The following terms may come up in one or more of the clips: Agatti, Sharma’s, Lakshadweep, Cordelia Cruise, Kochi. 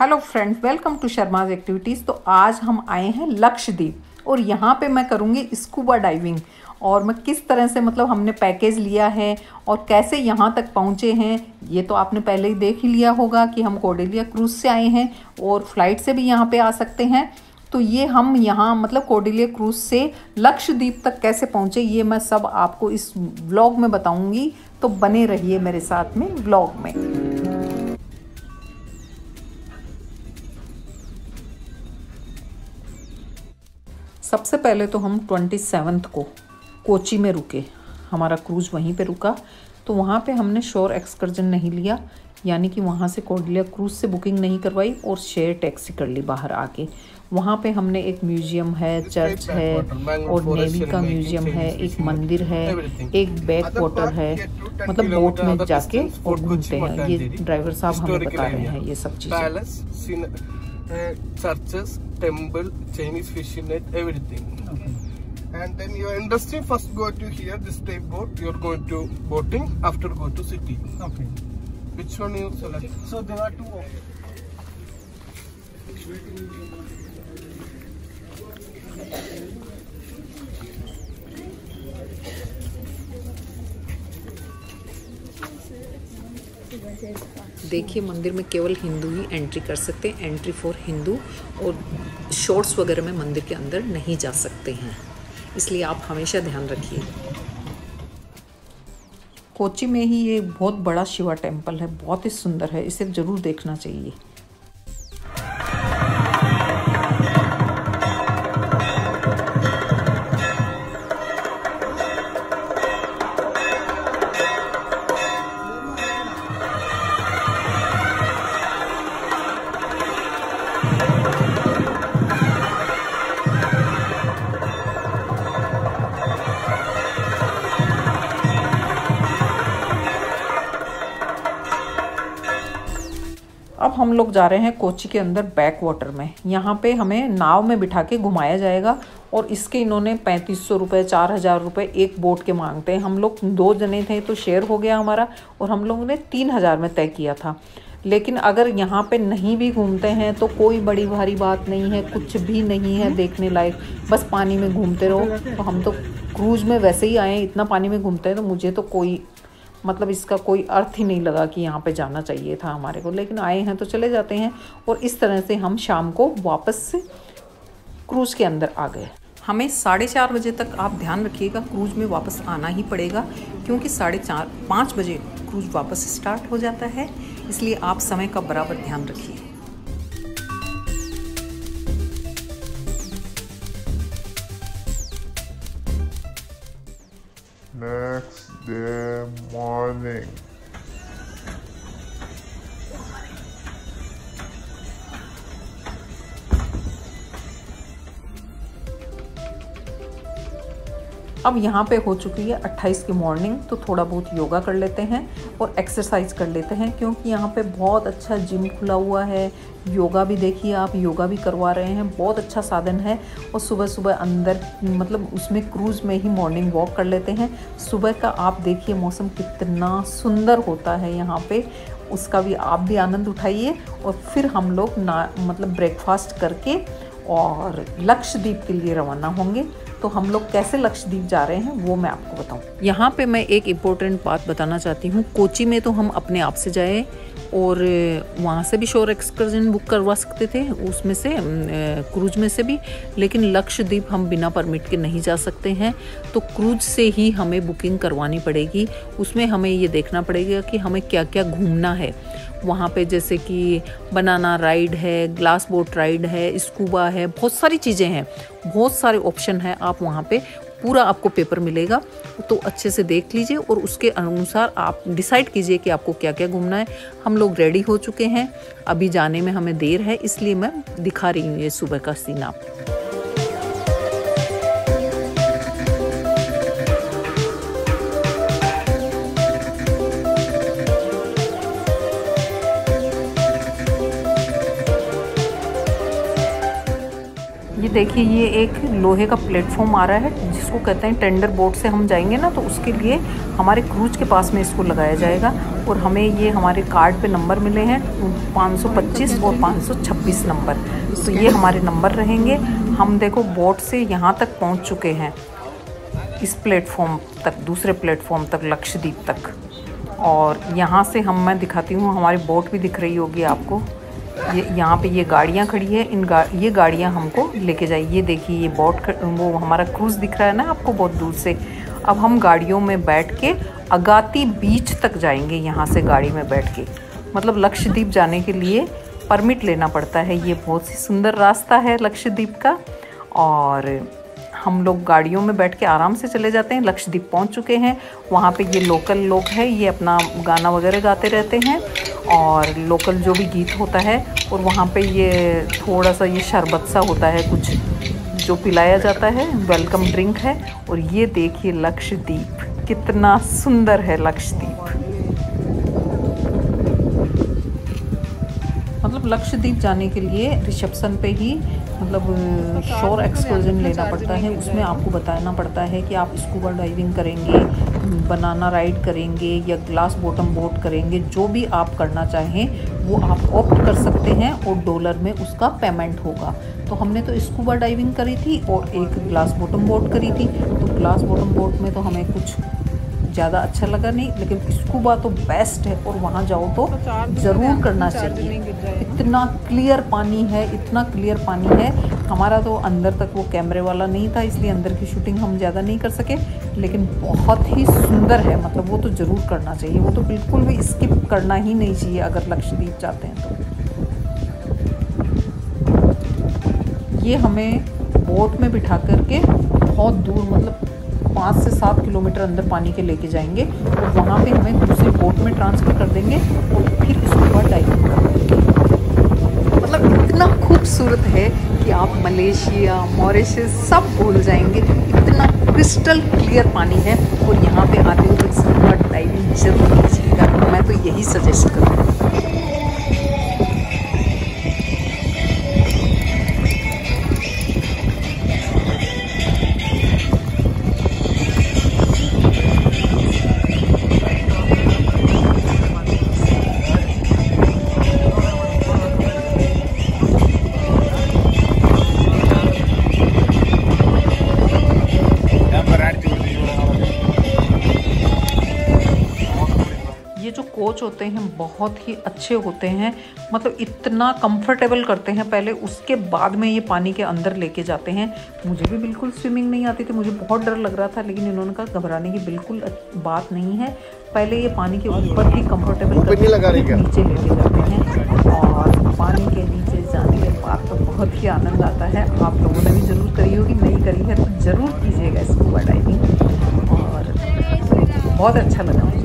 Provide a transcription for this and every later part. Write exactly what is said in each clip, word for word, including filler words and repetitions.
Hello friends, welcome to Sharma's activities. तो आज हम आए हैं लक्षद्वीप और यहाँ पे मैं करूँगी स्कूबा डाइविंग और मैं किस तरह से मतलब हमने पैकेज लिया है और कैसे यहाँ तक पहुँचे हैं ये तो आपने पहले ही देख ही लिया होगा कि हम कोर्डेलिया क्रूज से आए हैं और फ्लाइट से भी यहाँ पे आ सकते हैं। तो ये हम यहाँ मतलब कोर्डेलिया क्रूज से लक्षद्वीप तक कैसे पहुँचे ये मैं सब आपको इस व्लॉग में बताऊँगी, तो बने रहिए मेरे साथ में व्लॉग में। सबसे पहले तो हम ट्वेंटी सेवन्थ को कोची में रुके, हमारा क्रूज़ वहीं पे रुका। तो वहाँ पे हमने शोर एक्सकर्जन नहीं लिया, यानी कि वहाँ से कोर्डेलिया क्रूज़ से बुकिंग नहीं करवाई और शेयर टैक्सी कर ली बाहर आके। वहाँ पे हमने एक म्यूज़ियम है, चर्च है और नेवी का म्यूज़ियम है, एक मंदिर है, एक बैक वाटर है, मतलब बोट में जाके और घूमते हैं। ये ड्राइवर साहब हमें बता रहे हैं ये सब चीज़ें। Uh, churches, temple, Chinese fishing net, everything. Okay. And then you are interested. First, go to here this type boat. You are going to boating. After, go to city. Okay. Which one you select? Okay. So there are two options. देखिए, मंदिर में केवल हिंदू ही entry कर सकते हैं, entry for Hindu, और shorts वगैरह में मंदिर के अंदर नहीं जा सकते हैं, इसलिए आप हमेशा ध्यान रखिए। कोची में ही ये बहुत बड़ा शिवा टेम्पल है, बहुत ही सुंदर है, इसे ज़रूर देखना चाहिए। अब हम लोग जा रहे हैं कोची के अंदर बैक वाटर में। यहाँ पे हमें नाव में बिठा के घुमाया जाएगा और इसके इन्होंने पैंतीस सौ रुपये, चार हज़ार रुपये एक बोट के मांगते हैं। हम लोग दो जने थे तो शेयर हो गया हमारा और हम लोगों ने तीन हज़ार में तय किया था। लेकिन अगर यहाँ पे नहीं भी घूमते हैं तो कोई बड़ी भारी बात नहीं है, कुछ भी नहीं है देखने लायक, बस पानी में घूमते रहो। तो हम तो क्रूज़ में वैसे ही आए, इतना पानी में घूमते हैं तो मुझे तो कोई मतलब इसका कोई अर्थ ही नहीं लगा कि यहाँ पे जाना चाहिए था हमारे को, लेकिन आए हैं तो चले जाते हैं। और इस तरह से हम शाम को वापस क्रूज़ के अंदर आ गए। हमें साढ़े चार बजे तक आप ध्यान रखिएगा क्रूज़ में वापस आना ही पड़ेगा, क्योंकि साढ़े चार पाँच बजे क्रूज़ वापस स्टार्ट हो जाता है, इसलिए आप समय का बराबर ध्यान रखिए। Next day morning. अब यहाँ पे हो चुकी है अट्ठाईस की मॉर्निंग, तो थोड़ा बहुत योगा कर लेते हैं और एक्सरसाइज कर लेते हैं, क्योंकि यहाँ पे बहुत अच्छा जिम खुला हुआ है। योगा भी देखिए, आप योगा भी करवा रहे हैं, बहुत अच्छा साधन है। और सुबह सुबह अंदर मतलब उसमें क्रूज़ में ही मॉर्निंग वॉक कर लेते हैं। सुबह का आप देखिए मौसम कितना सुंदर होता है यहाँ पे, उसका भी आप भी आनंद उठाइए। और फिर हम लोग ना मतलब ब्रेकफास्ट करके और लक्षद्वीप के लिए रवाना होंगे। तो हम लोग कैसे लक्षद्वीप जा रहे हैं वो मैं आपको बताऊं। यहाँ पे मैं एक इम्पोर्टेंट बात बताना चाहती हूँ। कोची में तो हम अपने आप से जाए और वहाँ से भी शोर एक्सकर्जन बुक करवा सकते थे, उसमें से क्रूज में से भी, लेकिन लक्षद्वीप हम बिना परमिट के नहीं जा सकते हैं, तो क्रूज से ही हमें बुकिंग करवानी पड़ेगी। उसमें हमें ये देखना पड़ेगा कि हमें क्या क्या घूमना है वहाँ पे, जैसे कि बनाना राइड है, ग्लास बोट राइड है, स्कूबा है, बहुत सारी चीज़ें हैं, बहुत सारे ऑप्शन हैं। आप वहाँ पे पूरा आपको पेपर मिलेगा, तो अच्छे से देख लीजिए और उसके अनुसार आप डिसाइड कीजिए कि आपको क्या क्या घूमना है। हम लोग रेडी हो चुके हैं, अभी जाने में हमें देर है, इसलिए मैं दिखा रही हूँ ये सुबह का सीन आप। देखिए ये एक लोहे का प्लेटफॉर्म आ रहा है, जिसको कहते हैं टेंडर बोट से हम जाएंगे ना, तो उसके लिए हमारे क्रूज के पास में इसको लगाया जाएगा और हमें ये हमारे कार्ड पे नंबर मिले हैं पाँच सौ पच्चीस और पाँच सौ छब्बीस नंबर, तो ये हमारे नंबर रहेंगे। हम देखो बोट से यहाँ तक पहुँच चुके हैं, इस प्लेटफॉर्म तक, दूसरे प्लेटफॉर्म तक, लक्षद्वीप तक। और यहाँ से हम मैं दिखाती हूँ, हमारी बोट भी दिख रही होगी आपको। ये यहाँ पे ये गाड़ियाँ खड़ी है, इन गा, ये गाड़ियाँ हमको लेके जाए। ये देखिए ये बोट, वो हमारा क्रूज़ दिख रहा है ना आपको बहुत दूर से। अब हम गाड़ियों में बैठ के अगाती बीच तक जाएंगे, यहाँ से गाड़ी में बैठ के। मतलब लक्षद्वीप जाने के लिए परमिट लेना पड़ता है। ये बहुत ही सुंदर रास्ता है लक्षद्वीप का, और हम लोग गाड़ियों में बैठ के आराम से चले जाते हैं। लक्षद्वीप पहुंच चुके हैं, वहाँ पे ये लोकल लोग हैं, ये अपना गाना वगैरह गाते रहते हैं और लोकल जो भी गीत होता है। और वहाँ पे ये थोड़ा सा ये शरबत सा होता है कुछ जो पिलाया जाता है, वेलकम ड्रिंक है। और ये देखिए लक्षद्वीप कितना सुंदर है। लक्षद्वीप मतलब लक्षद्वीप जाने के लिए रिसेप्शन पे ही मतलब शोर एक्सकर्जन लेना पड़ता है। उसमें आपको बताना पड़ता है कि आप स्कूबा डाइविंग करेंगे, बनाना राइड करेंगे या ग्लास बॉटम बोट करेंगे। जो भी आप करना चाहें वो आप ऑप्ट कर सकते हैं और डॉलर में उसका पेमेंट होगा। तो हमने तो स्कूबा डाइविंग करी थी और एक ग्लास बॉटम बोट करी थी। तो ग्लास बॉटम बोट में तो हमें कुछ ज़्यादा अच्छा लगा नहीं, लेकिन स्कूबा तो बेस्ट है और वहाँ जाओ तो ज़रूर करना चाहिए। इतना क्लियर पानी है, इतना क्लियर पानी है। हमारा तो अंदर तक वो कैमरे वाला नहीं था, इसलिए अंदर की शूटिंग हम ज़्यादा नहीं कर सके, लेकिन बहुत ही सुंदर है। मतलब वो तो ज़रूर करना चाहिए, वो तो बिल्कुल भी स्किप करना ही नहीं चाहिए अगर लक्षद्वीप जाते हैं तो। ये हमें बोट में बिठा करके बहुत दूर, मतलब पाँच से सात किलोमीटर अंदर पानी के लेके जाएंगे और वहाँ पे हमें दूसरे बोट में ट्रांसफ़र कर देंगे और फिर उसके बाद डाइविंग कर देंगे। मतलब इतना खूबसूरत है कि आप मलेशिया, मॉरिशस सब भूल जाएंगे। इतना क्रिस्टल क्लियर पानी है और यहाँ पे आते हुए उसके बाद डाइविंग जरूर कीजिएगा। मैं तो यही सजेस्ट करूँगी। कोच होते हैं बहुत ही अच्छे होते हैं, मतलब इतना कंफर्टेबल करते हैं पहले, उसके बाद में ये पानी के अंदर लेके जाते हैं। मुझे भी बिल्कुल स्विमिंग नहीं आती थी, मुझे बहुत डर लग रहा था, लेकिन इन्होंने कहा घबराने की बिल्कुल बात नहीं है। पहले ये पानी के ऊपर ही कंफर्टेबल करके नीचे लेके जाते हैं और पानी के नीचे जाने के बाद तो बहुत ही आनंद आता है। आप लोगों ने भी ज़रूर करी होगी, नहीं करी है तो ज़रूर कीजिएगा स्कूबा डाइविंग। और बहुत अच्छा लगा मुझे।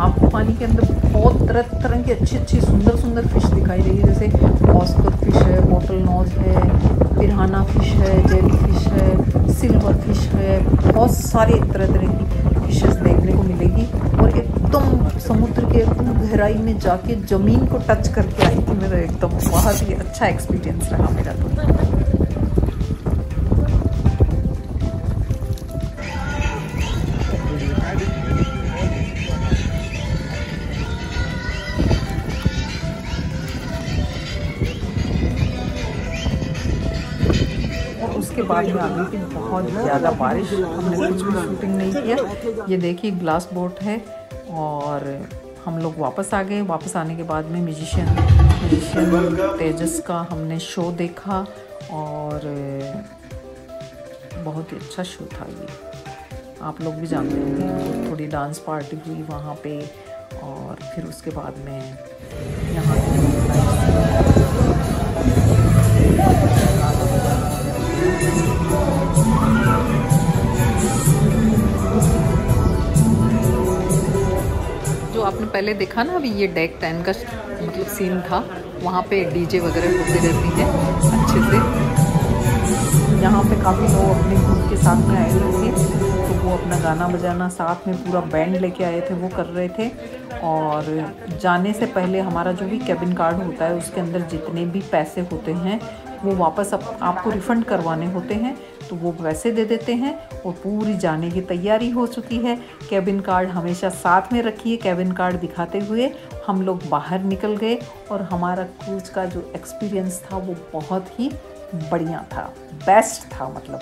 आपको पानी के अंदर बहुत तरह तरह की अच्छी अच्छी सुंदर सुंदर फिश दिखाई देगी, जैसे ऑस्कर फिश है, बॉटल नोज है, पिराना फिश है, जेली फिश है, सिल्वर फिश है। बहुत सारी तरह तरह की फिशेस देखने को मिलेगी। और एकदम समुद्र के एकदम गहराई में जाके ज़मीन को टच करके आई थी मेरा, एकदम बहुत ही अच्छा एक्सपीरियंस रहा मेरा तो। के बाद में आ गई थी बहुत ज़्यादा बारिश, हमने कुछ भी शूटिंग नहीं किया। ये देखिए ग्लास बोट है और हम लोग वापस आ गए। वापस आने के बाद में म्यूजिशियन म्यूजिशियन तेजस का हमने शो देखा और बहुत ही अच्छा शो था ये, आप लोग भी जानते होंगे। थोड़ी डांस पार्टी हुई वहाँ पे और फिर उसके बाद में यहाँ जो आपने पहले देखा ना, अभी ये डेक टेन का मतलब सीन था, वहाँ पे डीजे वगैरह होते रहती हैं अच्छे से। यहाँ पे काफ़ी लोग अपने ग्रुप के साथ में आए हुए थे, तो वो अपना गाना बजाना साथ में पूरा बैंड लेके आए थे, वो कर रहे थे। और जाने से पहले हमारा जो भी केबिन कार्ड होता है उसके अंदर जितने भी पैसे होते हैं वो वापस आप, आपको रिफ़ंड करवाने होते हैं। तो वो वैसे दे देते हैं। और पूरी जाने की तैयारी हो चुकी है। केबिन कार्ड हमेशा साथ में रखिए। केबिन कार्ड दिखाते हुए हम लोग बाहर निकल गए और हमारा क्रूज का जो एक्सपीरियंस था वो बहुत ही बढ़िया था, बेस्ट था, मतलब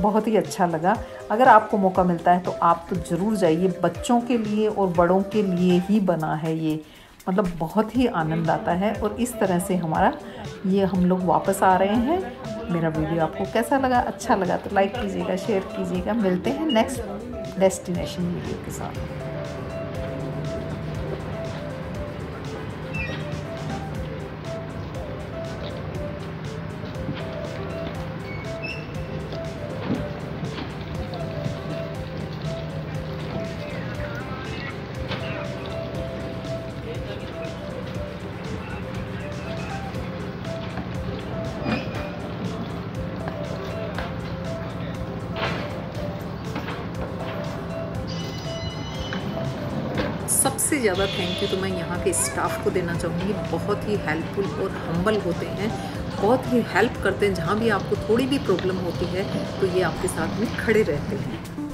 बहुत ही अच्छा लगा। अगर आपको मौका मिलता है तो आप तो ज़रूर जाइए। बच्चों के लिए और बड़ों के लिए ही बना है ये, मतलब बहुत ही आनंद आता है। और इस तरह से हमारा ये हम लोग वापस आ रहे हैं। मेरा वीडियो आपको कैसा लगा? अच्छा लगा तो लाइक कीजिएगा, शेयर कीजिएगा। मिलते हैं नेक्स्ट डेस्टिनेशन वीडियो के साथ। सबसे ज़्यादा थैंक यू तो मैं यहाँ के स्टाफ को देना चाहूँगी। बहुत ही हेल्पफुल और हम्बल होते हैं, बहुत ही हेल्प करते हैं। जहाँ भी आपको थोड़ी भी प्रॉब्लम होती है तो ये आपके साथ में खड़े रहते हैं।